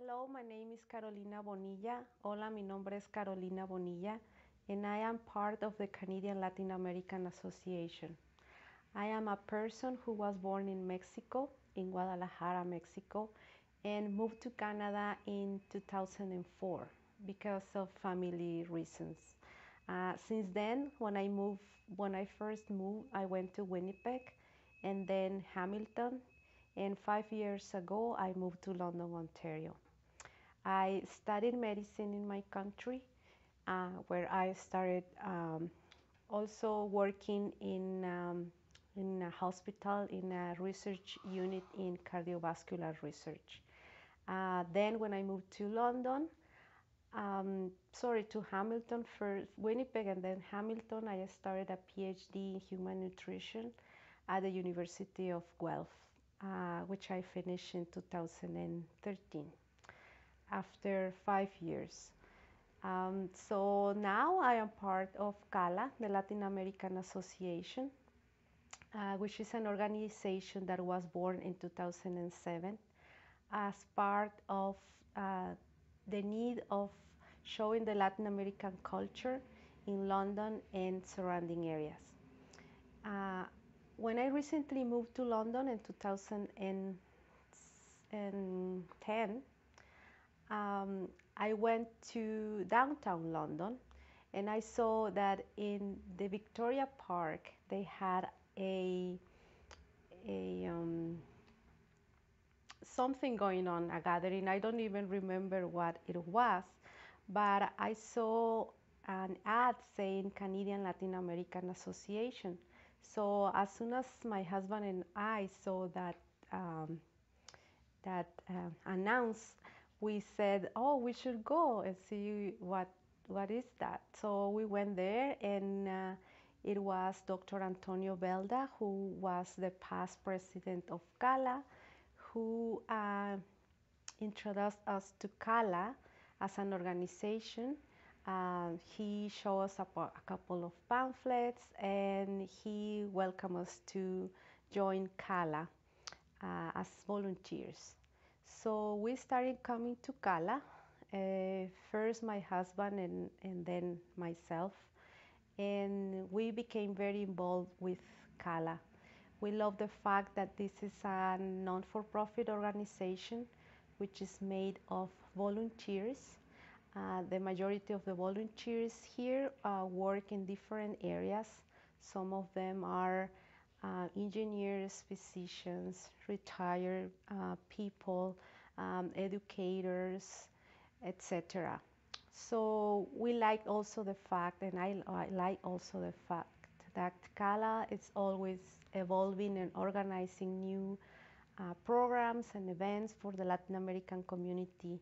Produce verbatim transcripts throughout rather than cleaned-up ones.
Hello, my name is Carolina Bonilla. Hola, mi nombre es Carolina Bonilla, and I am part of the Canadian Latin American Association. I am a person who was born in Mexico, in Guadalajara, Mexico, and moved to Canada in two thousand four because of family reasons. Uh, since then, when I moved, when I first moved, I went to Winnipeg and then Hamilton, and five years ago, I moved to London, Ontario. I studied medicine in my country, uh, where I started um, also working in, um, in a hospital, in a research unit in cardiovascular research. Uh, then when I moved to London, um, sorry, to Hamilton, first Winnipeg and then Hamilton, I started a PhD in human nutrition at the University of Guelph, Uh, which I finished in two thousand thirteen, after five years. Um, so now I am part of CALA, the Latin American Association, uh, which is an organization that was born in two thousand seven as part of uh, the need of showing the Latin American culture in London and surrounding areas. Uh, When I recently moved to London in two thousand ten, um, I went to downtown London and I saw that in the Victoria Park they had a, a um, something going on, a gathering. I don't even remember what it was, but I saw an ad saying Canadian Latin American Association. So as soon as my husband and I saw that um, that uh, announced, we said, "Oh, we should go and see what what is that." So we went there, and uh, it was Doctor Antonio Velda, who was the past president of CALA, who uh, introduced us to CALA as an organization. Uh, he showed us a, a couple of pamphlets, and he welcomed us to join CALA uh, as volunteers. So we started coming to CALA, uh, first my husband and, and then myself, and we became very involved with CALA. We love the fact that this is a non-for-profit organization which is made of volunteers. Uh, the majority of the volunteers here uh, work in different areas. Some of them are uh, engineers, physicians, retired uh, people, um, educators, et cetera. So we like also the fact, and I, I like also the fact, that CALA is always evolving and organizing new uh, programs and events for the Latin American community.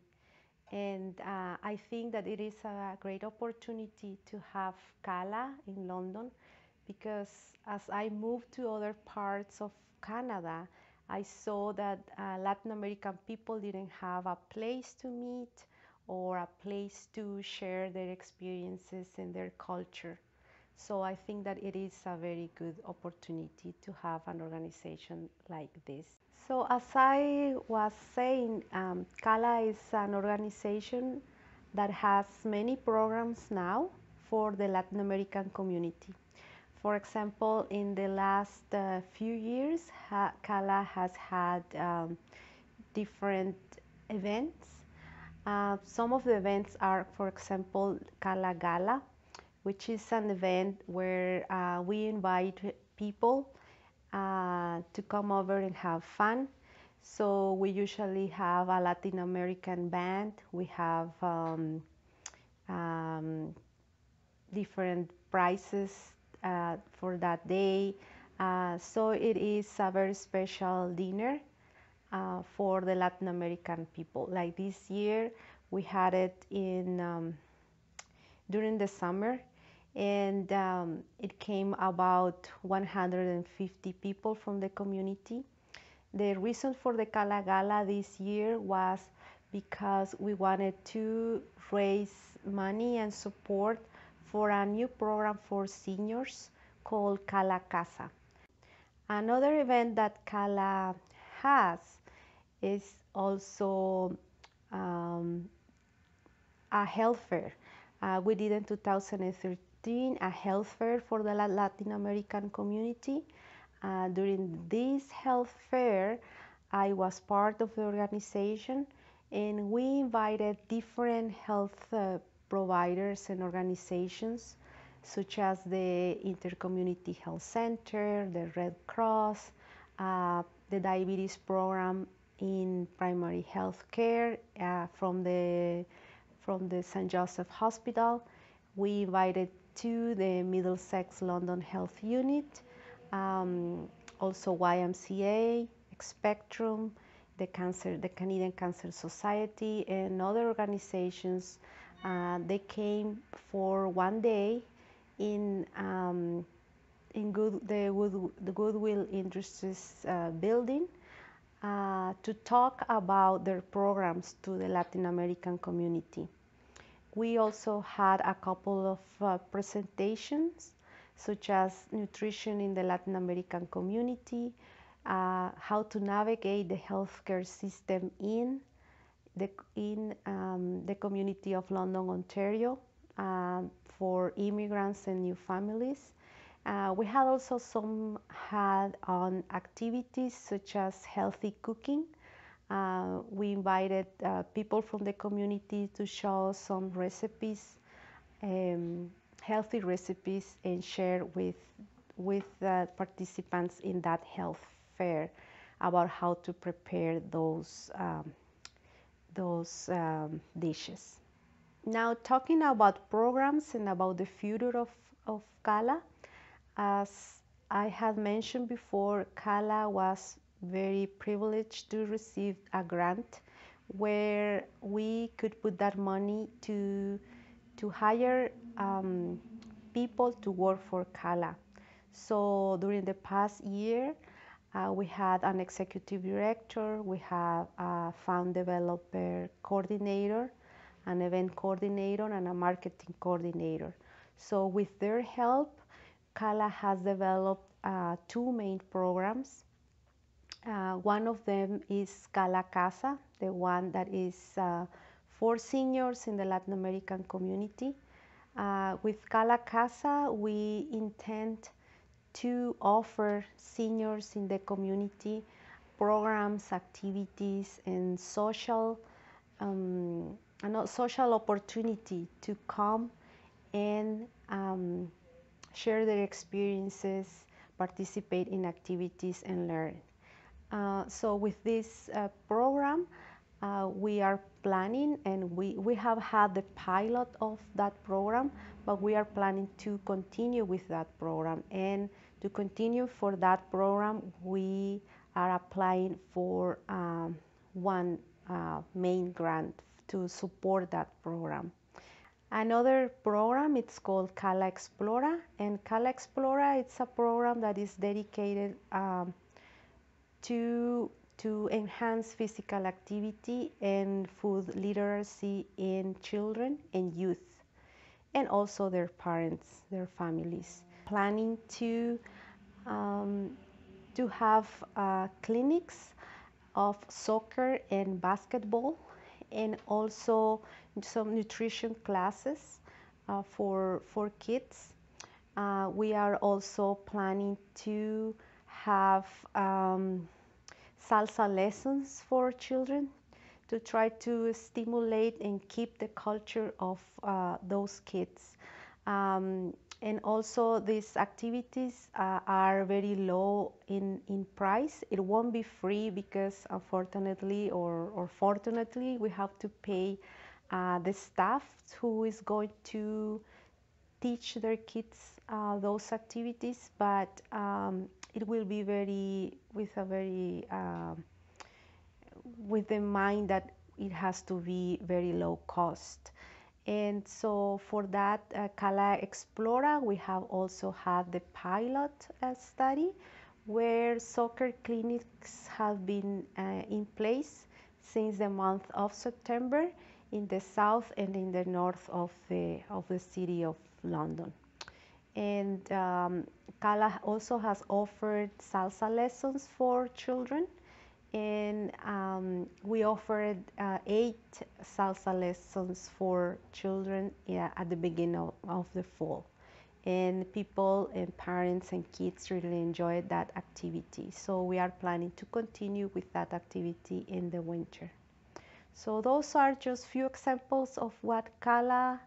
And uh, I think that it is a great opportunity to have CALA in London, because as I moved to other parts of Canada, I saw that uh, Latin American people didn't have a place to meet or a place to share their experiences and their culture. So I think that it is a very good opportunity to have an organization like this. So as I was saying, um, CALA is an organization that has many programs now for the Latin American community. For example, in the last uh, few years, ha CALA has had um, different events. Uh, some of the events are, for example, CALA Gala, which is an event where uh, we invite people uh, to come over and have fun. So we usually have a Latin American band. We have um, um, different prizes uh, for that day. Uh, so it is a very special dinner uh, for the Latin American people. Like this year, we had it in um, during the summer. And um, it came about one hundred fifty people from the community. The reason for the CALA Gala this year was because we wanted to raise money and support for a new program for seniors called CALA CASA. Another event that CALA has is also um, a health fair. Uh, we did in two thousand thirteen a health fair for the Latin American community. Uh, during this health fair, I was part of the organization, and we invited different health uh, providers and organizations, such as the Intercommunity Health Center, the Red Cross, uh, the Diabetes Program in Primary Health Care uh, from the from the Saint Joseph's Hospital. We invited to the Middlesex London Health Unit, um, also Y M C A, Spectrum, the Cancer, the Canadian Cancer Society, and other organizations. Uh, they came for one day in um, in good, the, Good, the Goodwill Industries uh, building uh, to talk about their programs to the Latin American community. We also had a couple of uh, presentations, such as nutrition in the Latin American community, uh, how to navigate the healthcare system in the, in um, the community of London, Ontario, uh, for immigrants and new families. Uh, we had also some had-on activities such as healthy cooking. Uh, we invited uh, people from the community to show some recipes, um, healthy recipes, and share with, with uh, participants in that health fair about how to prepare those, um, those um, dishes. Now, talking about programs and about the future of, of CALA, as I had mentioned before, CALA was very privileged to receive a grant where we could put that money to, to hire um, people to work for CALA. So during the past year, uh, we had an executive director, we have a fund developer coordinator, an event coordinator, and a marketing coordinator. So with their help, CALA has developed uh, two main programs. Uh, one of them is CALA CASA, the one that is uh, for seniors in the Latin American community. Uh, with CALA CASA, we intend to offer seniors in the community programs, activities, and social um, a social opportunity to come and um, share their experiences, participate in activities, and learn. Uh, so with this uh, program, uh, we are planning, and we, we have had the pilot of that program, but we are planning to continue with that program. And to continue for that program, we are applying for um, one uh, main grant to support that program. Another program, it's called CALA Explora, and CALA Explora, it's a program that is dedicated um, to, to enhance physical activity and food literacy in children and youth, and also their parents, their families. Planning to, um, to have uh, clinics of soccer and basketball, and also some nutrition classes uh, for, for kids. Uh, we are also planning to have um, salsa lessons for children to try to stimulate and keep the culture of uh, those kids. Um, and also these activities uh, are very low in, in price. It won't be free because unfortunately or, or fortunately we have to pay uh, the staff who is going to teach their kids uh, those activities, but um, it will be very, with a very, uh, with the mind that it has to be very low cost. And so for that uh, CALA Explora, we have also had the pilot uh, study where soccer clinics have been uh, in place since the month of September in the south and in the north of the, of the city of London. And um, CALA also has offered salsa lessons for children and um, we offered uh, eight salsa lessons for children yeah, at the beginning of, of the fall. And people and parents and kids really enjoyed that activity. So we are planning to continue with that activity in the winter. So those are just few examples of what CALA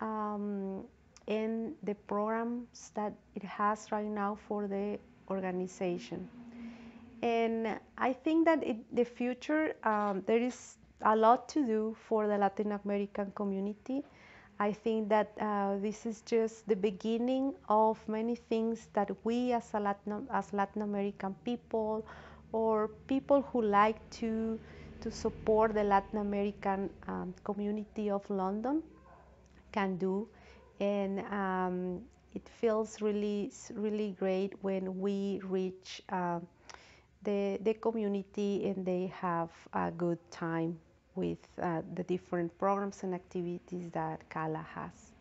um, and the programs that it has right now for the organization. And I think that in the future, um, there is a lot to do for the Latin American community. I think that uh, this is just the beginning of many things that we as, a Latin, as Latin American people, or people who like to, to support the Latin American um, community of London, can do. And um, it feels really, really great when we reach uh, the, the community and they have a good time with uh, the different programs and activities that CALA has.